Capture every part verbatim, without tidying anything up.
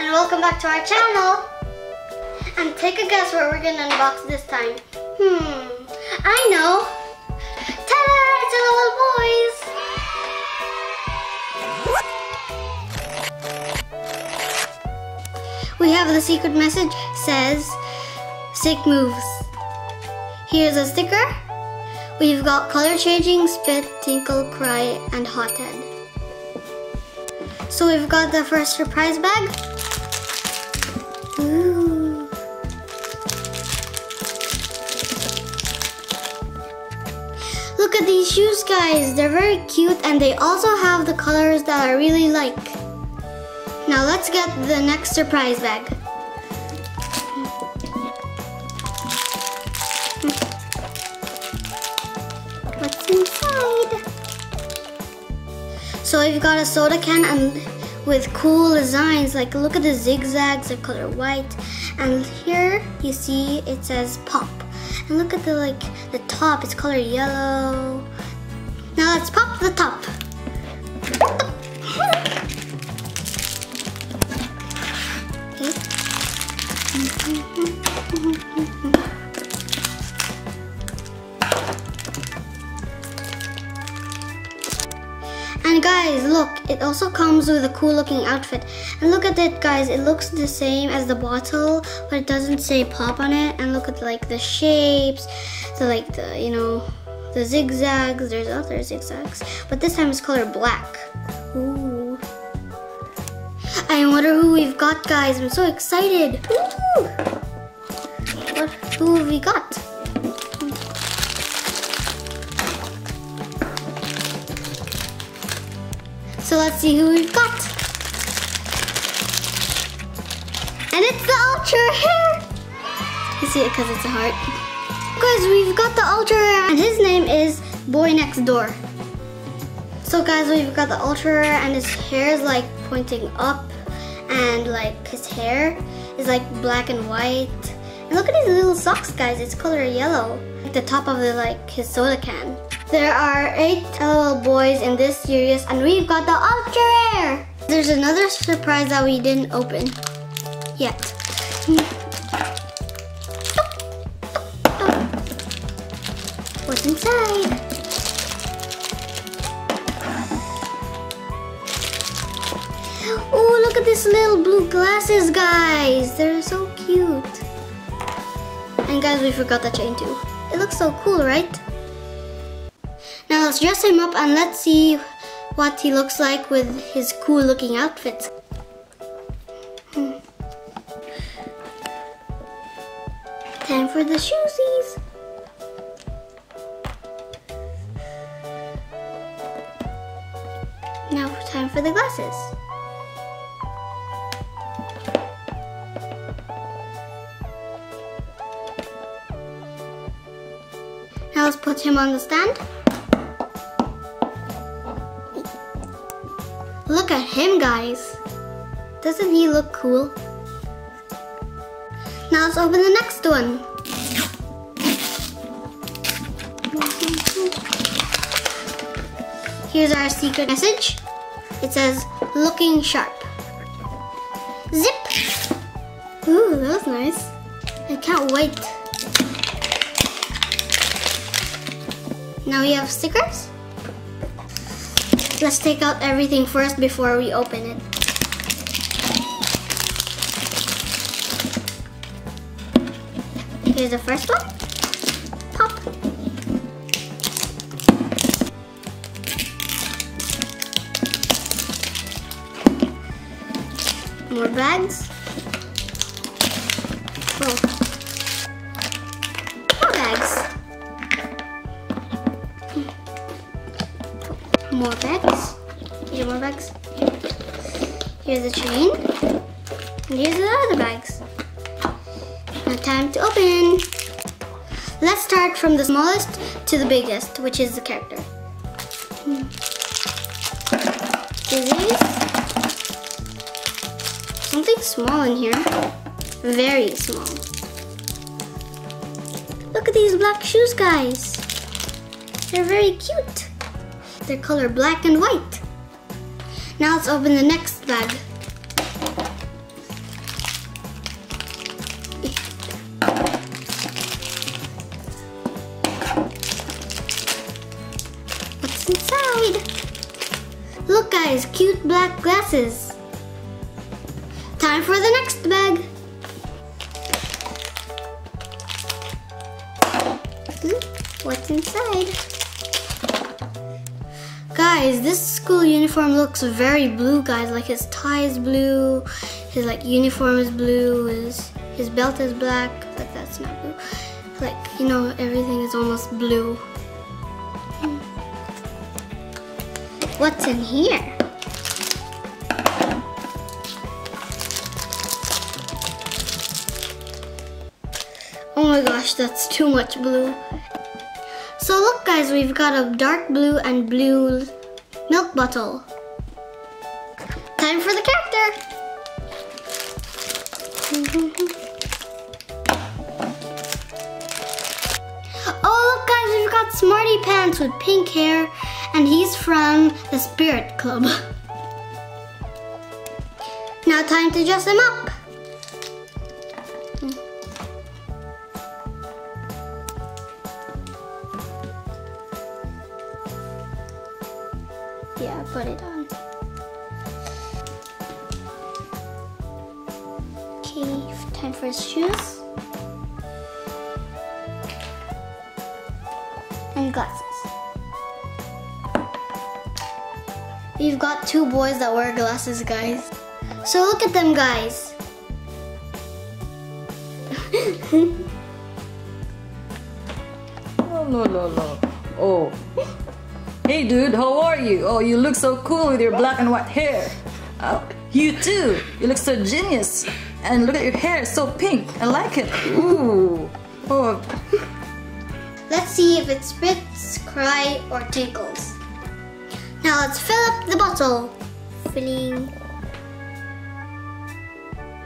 and welcome back to our channel. And take a guess what we're gonna unbox this time. Hmm, I know. Ta-da! It's L L Boys. We have the secret message. Says, "Sick moves." Here's a sticker. We've got color changing, spit, tinkle, cry, and hothead. So we've got the first surprise bag. Ooh. Look at these shoes, guys. They're very cute, and they also have the colors that I really like. Now let's get the next surprise bag. What's inside? So we've got a soda can and with cool designs, like look at the zigzags, the color white. And here you see it says pop. And look at the like the top, it's color yellow. Now let's pop the top. And guys, look, it also comes with a cool looking outfit. And look at it, guys, it looks the same as the bottle, but it doesn't say pop on it. And look at like the shapes, the like the, you know, the zigzags. There's other zigzags, but this time it's colored black. Ooh. I wonder who we've got, guys. I'm so excited. Ooh. What, who have we got? So let's see who we've got. And it's the Ultra Rare. You see it because it's a heart. Guys, we've got the Ultra Rare, and his name is Boy Next Door. So guys, we've got the Ultra Rare, and his hair is like pointing up, and like his hair is like black and white. And look at his little socks, guys, it's color yellow. Like the top of the like his soda can. There are eight L L Boys in this series, and we've got the Ultra Rare! There's another surprise that we didn't open yet. What's inside? Oh, look at these little blue glasses, guys! They're so cute. And guys, we forgot the chain too. It looks so cool, right? Now let's dress him up and let's see what he looks like with his cool looking outfits. Hmm. Time for the shoesies. Now time for the glasses. Now let's put him on the stand. Look at him, guys. Doesn't he look cool? Now let's open the next one. Here's our secret message. It says, looking sharp. Zip. Ooh, that was nice. I can't wait. Now we have stickers. Let's take out everything first before we open it. Here's the first one. Pop. More bags. Whoa. More bags. More bags. Here's more bags. Here's the chain. And here's the other bags. Now time to open. Let's start from the smallest to the biggest, which is the character. Is this something small in here? Very small. Look at these black shoes, guys. They're very cute. They're color black and white. Now let's open the next bag. Look at his cute black glasses. Time for the next bag. What's inside? Guys, this school uniform looks very blue, guys. Like his tie is blue, his like uniform is blue, his his belt is black, but that's not blue. Like, you know, everything is almost blue. What's in here? Oh my gosh, that's too much blue. So look guys, we've got a dark blue and blue milk bottle. Time for the character. Oh look guys, we've got Smarty Pants with pink hair, and he's from the Spirit Club. Now time to dress him up. Yeah, put it on. Okay, time for his shoes. And glasses. We've got two boys that wear glasses, guys. So look at them, guys. Oh, no, no, no. Oh. Hey dude, how are you? Oh, you look so cool with your black and white hair. Oh, you too. You look so genius. And look at your hair, so pink. I like it. Ooh. Oh. Let's see if it spits, cry, or tinkles. Now let's fill up the bottle. Filling.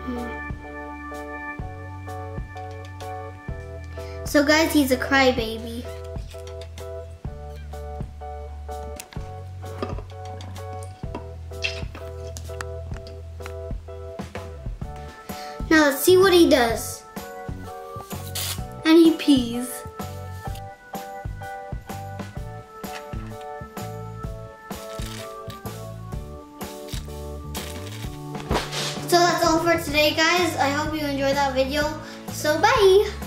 Hmm. So guys, he's a crybaby. Now let's see what he does. And he pees. So that's all for today, guys. I hope you enjoyed that video. So bye!